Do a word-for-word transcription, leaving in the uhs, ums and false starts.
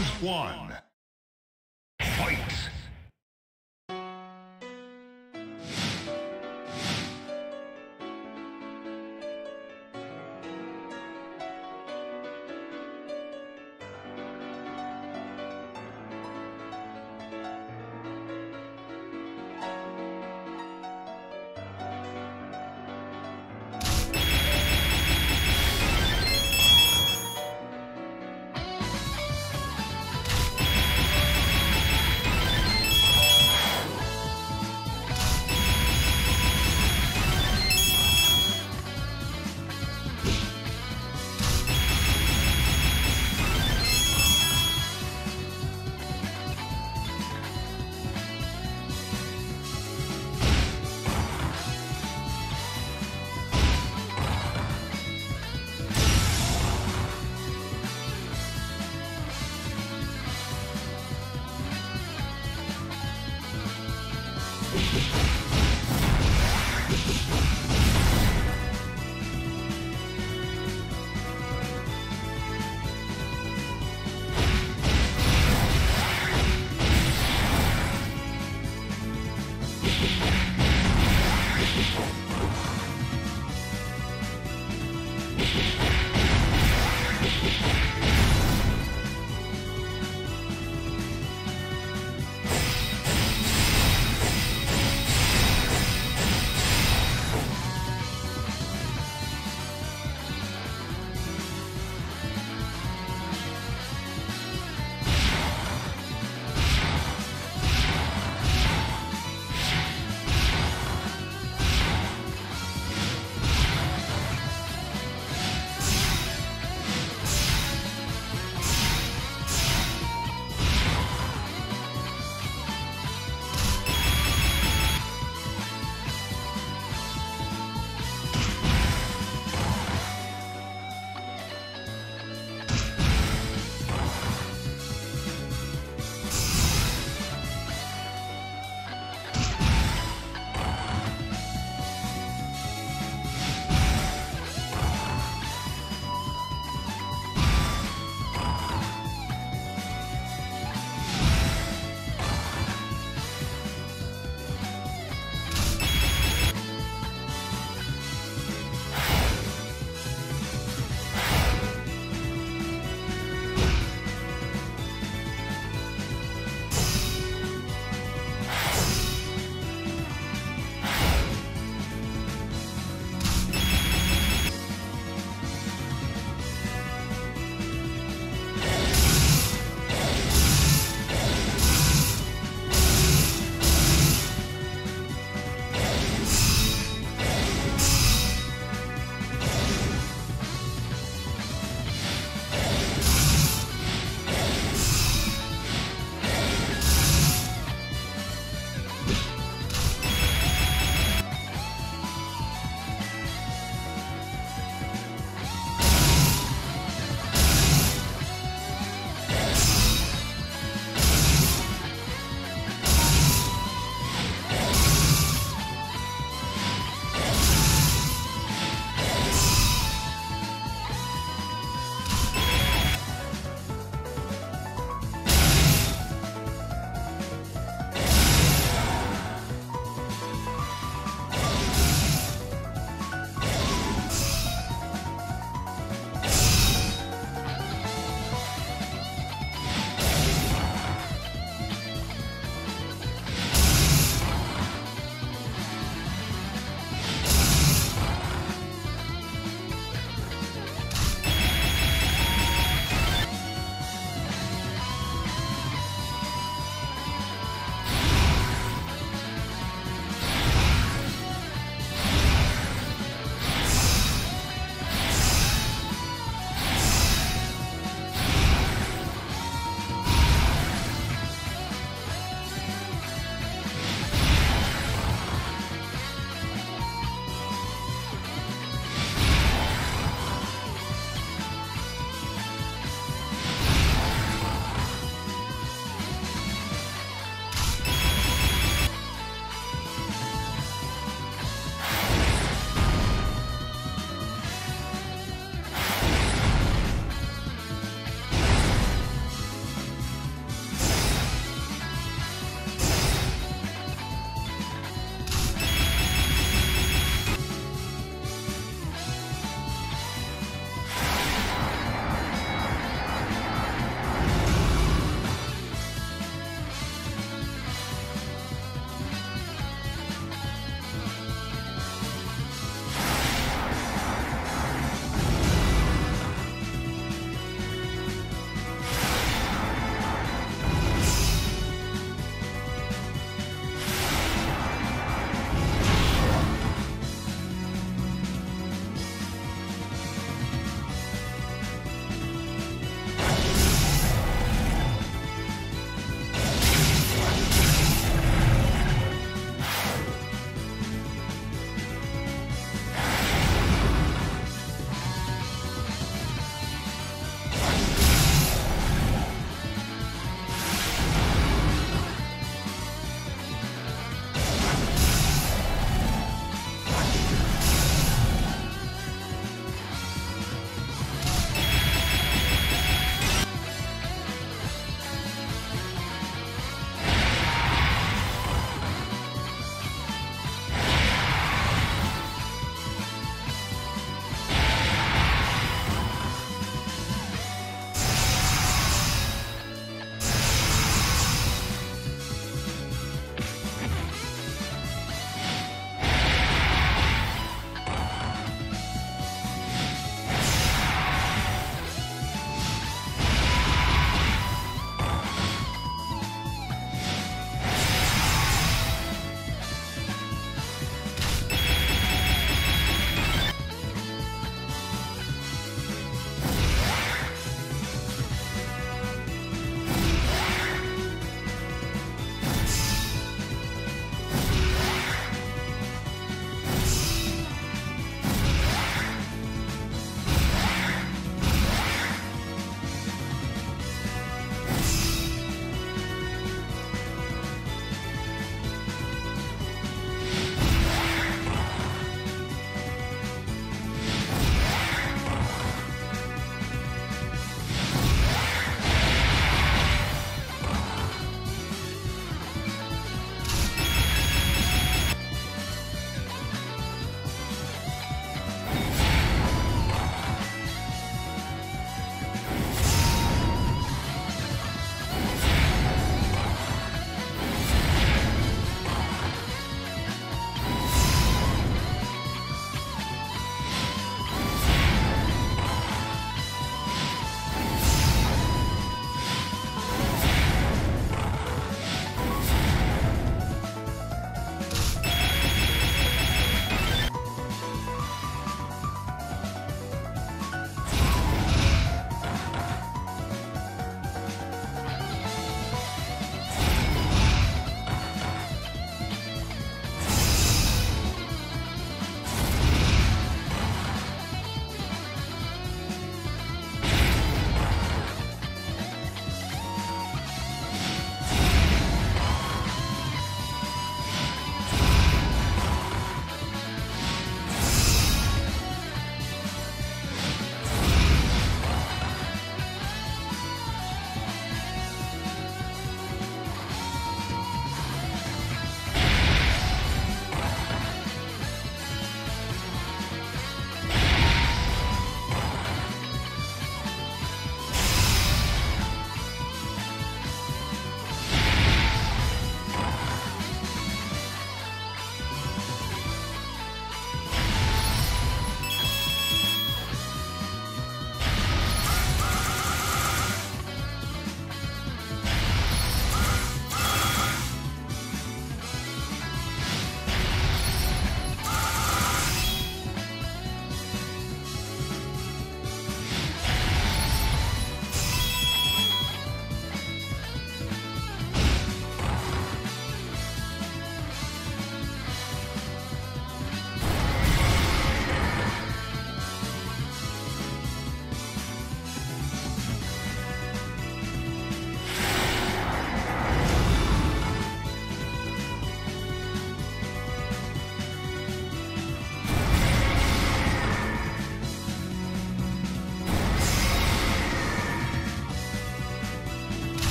Round one.